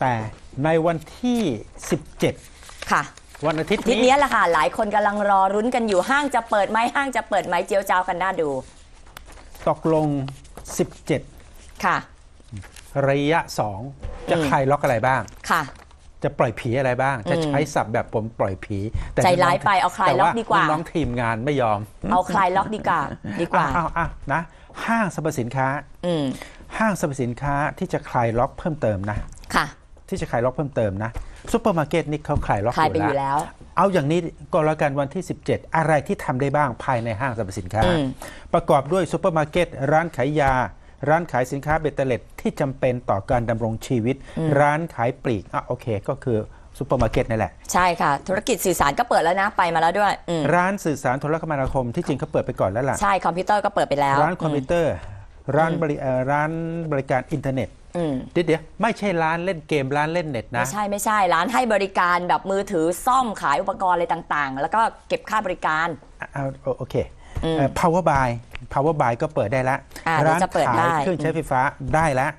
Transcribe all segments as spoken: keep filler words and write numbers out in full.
แต่ในวันที่สิบเจ็ดค่ะวันอาทิตย์นี้แหละค่ะหลายคนกำลังรอรุ้นกันอยู่ห้างจะเปิดไหมห้างจะเปิดไหมเจียวเจ้ากันน่าดูตกลงสิบเจ็ดค่ะระยะสองจะคลายล็อกอะไรบ้างค่ะจะปล่อยผีอะไรบ้างจะใช้ศัพท์แบบผมปล่อยผีแต่ใจร้ายไปเอาคลายล็อกดีกว่าน้องทีมงานไม่ยอมเอาคลายล็อกดีกว่าดีกว่าเอาอ่ะนะห้างสรรพสินค้าห้างสรรพสินค้าที่จะคลายล็อกเพิ่มเติมนะค่ะที่จะคลายล็อกเพิ่มเติมนะซูเปอร์มาร์เก็ตนี่เขาคลายล็อกอยู่แล้วเอาอย่างนี้ก็แล้วกันวันที่สิบเจ็ดอะไรที่ทำได้บ้างภายในห้างสรรพสินค้าประกอบด้วยซูเปอร์มาร์เก็ตร้านขายยาร้านขายสินค้าเบเตเล็ตที่จำเป็นต่อการดำรงชีวิตร้านขายปลีกอ่ะโอเคก็คือซูเปอร์มาร์เก็ตนั่นแหละใช่ค่ะธุรกิจสื่อสารก็เปิดแล้วนะไปมาแล้วด้วยร้านสื่อสารโทรคมนาคมที่จริงเขาเปิดไปก่อนแล้วล่ะใช่คอมพิวเตอร์ก็เปิดไปแล้วร้านคอมพิวเตอร์ร้านบริการอินเทอร์เน็ตเดี๋ยวไม่ใช่ร้านเล่นเกมร้านเล่นเน็ตนะไม่ใช่ไม่ใช่ร้านให้บริการแบบมือถือซ่อมขายอุปกรณ์อะไรต่างๆแล้วก็เก็บค่าบริการอ่าโอเค power buy power buy ก็เปิดได้แล้วร้านขายเครื่องใช้ไฟฟ้าได้แล้ว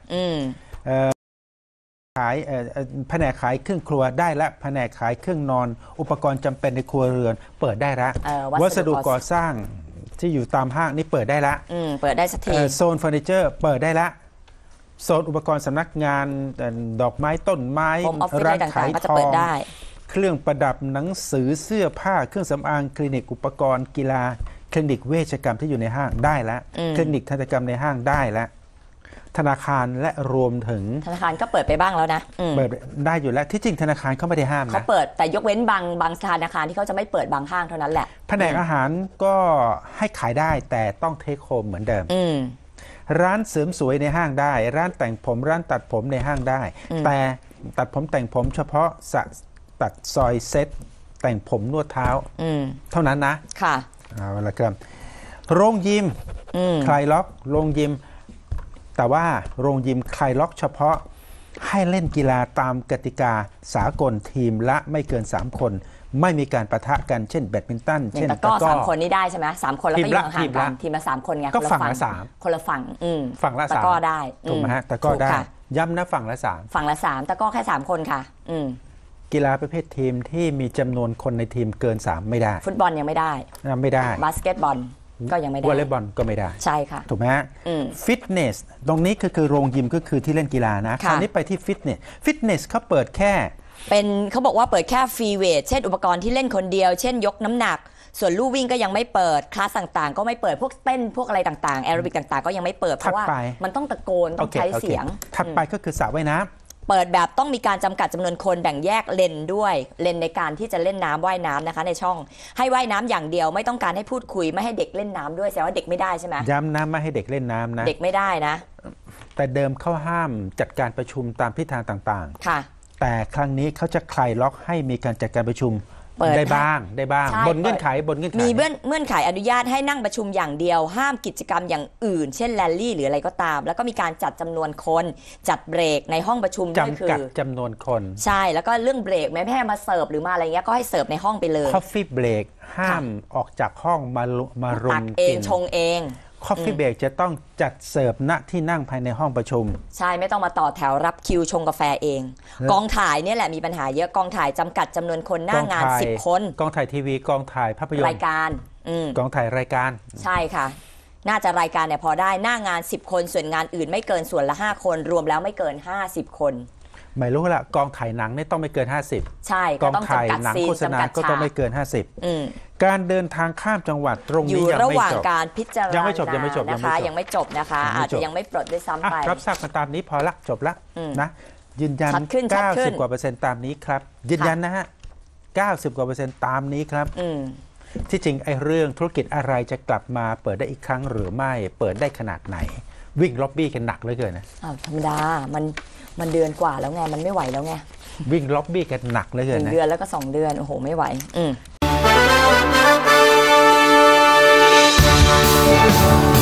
ขายแผนกขายเครื่องครัวได้แล้วแผนกขายเครื่องนอนอุปกรณ์จำเป็นในครัวเรือนเปิดได้แล้ววัสดุก่อสร้างที่อยู่ตามห้างนี่เปิดได้แล้วเปิดได้สักทีโซนเฟอร์นิเจอร์เปิดได้แล้วโซนอุปกรณ์สำนักงานดอกไม้ต้นไม้ร้านขายทองเครื่องประดับหนังสือเสื้อผ้าเครื่องสำอางคลินิกอุปกรณ์กีฬาคลินิกเวชกรรมที่อยู่ในห้างได้แล้วคลินิกทันตกรรมในห้างได้แล้วธนาคารและรวมถึงธนาคารก็เปิดไปบ้างแล้วนะเปิดได้อยู่แล้วที่จริงธนาคารเขาไม่ได้ห้ามนะเขาเปิดแต่ยกเว้นบางบางธนาคารที่เขาจะไม่เปิดบางห้างเท่านั้นแหละแผนกอาหารก็ให้ขายได้แต่ต้องเทคโฮมเหมือนเดิมร้านเสริมสวยในห้างได้ร้านแต่งผมร้านตัดผมในห้างได้แต่ตัดผมแต่งผมเฉพาะตัดซอยเซ็ตแต่งผมนวดเท้าเท่านั้นนะค่ะเอาละครับโรงยิมคลายล็อกโรงยิมแต่ว่าโรงยิมคลายล็อกเฉพาะให้เล่นกีฬาตามกติกาสากลทีมละไม่เกินสามคนไม่มีการปะทะกันเช่นแบดมินตันเช่นตะก้อสามคนนี่ได้ใช่ไหมสามคนแล้วก็อยู่ห่างกันทีมละสามคนไงก็ฝั่งละสามคนละฝั่งฝั่งละสามตะก้อได้ถูกไหมฮะตะก้อได้ย้ำนะฝั่งละสามฝั่งละสามตะก้อแค่สามคนค่ะกีฬาประเภททีมที่มีจำนวนคนในทีมเกินสามไม่ได้ฟุตบอลยังไม่ได้ไม่ได้บาสเกตบอลก็ยังไม่ได้วอลเลย์บอลก็ไม่ได้ใช่ค่ะถูกไหมฮะฟิตเนสตรงนี้คือคือโรงยิมก็คือที่เล่นกีฬานะคราวนี้ไปที่ฟิตเนสฟิตเนสเขาเปิดแค่เป็นเขาบอกว่าเปิดแค่ฟรีเวทเช่นอุปกรณ์ที่เล่นคนเดียวเช่นยกน้ำหนักส่วนลู่วิ่งก็ยังไม่เปิดคลาสต่างๆก็ไม่เปิดพวกเต้นพวกอะไรต่างๆแอโรบิกต่างๆก็ยังไม่เปิดเพราะว่ามันต้องตะโกนต้องใช้เสียงถัดไปก็คือสระว่ายน้ำเปิดแบบต้องมีการจำกัดจำนวนคนแบ่งแยกเลนด้วยเลนในการที่จะเล่นน้ำว่ายน้ำนะคะในช่องให้ว่ายน้ำอย่างเดียวไม่ต้องการให้พูดคุยไม่ให้เด็กเล่นน้ำด้วยแสดงว่าเด็กไม่ได้ใช่ไหมย้ำนะไม่ให้เด็กเล่นน้ำนะเด็กไม่ได้นะแต่เดิมเขาห้ามจัดการประชุมตามทิศทางต่างๆค่ะแต่ครั้งนี้เขาจะคลายล็อกให้มีการจัดการประชุมได้บ้างได้บ้างบนเงื่อนไขบนเงื่อนไขมีเงื่อนไขอนุญาตให้นั่งประชุมอย่างเดียวห้ามกิจกรรมอย่างอื่นเช่นแรลลี่หรืออะไรก็ตามแล้วก็มีการจัดจำนวนคนจัดเบรกในห้องประชุมด้วยคือจำกัดจำนวนคนใช่แล้วก็เรื่องเบรกไม่ให้มาเสิร์ฟหรือมาอะไรเงี้ยก็ให้เสิร์ฟในห้องไปเลยคอฟฟี่เบรกห้ามออกจากห้องมามารุมกินชงเองคอฟฟี่เบรกจะต้องจัดเสิร์ฟณที่นั่งภายในห้องประชุมใช่ไม่ต้องมาต่อแถวรับคิวชงกาแฟเองกองถ่ายเนี่ยแหละมีปัญหาเยอะกองถ่ายจำกัดจำนวนคนหน้างานสิบคนกองถ่ายทีวีกองถ่ายภาพยนตร์รายการกองถ่ายรายการใช่ค่ะน่าจะรายการเนี่ยพอได้หน้างานสิบคนส่วนงานอื่นไม่เกินส่วนละห้าคนรวมแล้วไม่เกินห้าสิบคนไม่รู้ละกองถ่ายหนังนี่ต้องไม่เกินห้าสิบใช่กองถ่ายหนังโฆษณาก็ต้องไม่เกินห้าสิบการเดินทางข้ามจังหวัดตรงนี้ยังไม่จบอยู่ระหว่างการพิจารณายังไม่จบยังไม่จบนะคะยังไม่จบนะคะอาจจะยังไม่ปลดด้วยซ้ำไปรับทราบกันตามนี้พอละจบละนะยืนยัน เก้าสิบ กว่าเปอร์เซ็นต์ตามนี้ครับยืนยันนะฮะ เก้าสิบ กว่าเปอร์เซ็นต์ตามนี้ครับที่จริงไอ้เรื่องธุรกิจอะไรจะกลับมาเปิดได้อีกครั้งหรือไม่เปิดได้ขนาดไหนวิ่งล็อบบี้กันหนักเหลือเกินนะธรรมดามันมันเดือนกว่าแล้วไงมันไม่ไหวแล้วไงวิ่งล็อบบี้กันหนักเลยเดือนนะเดือนแล้วก็สองเดือนโอ้โหไม่ไหวอืม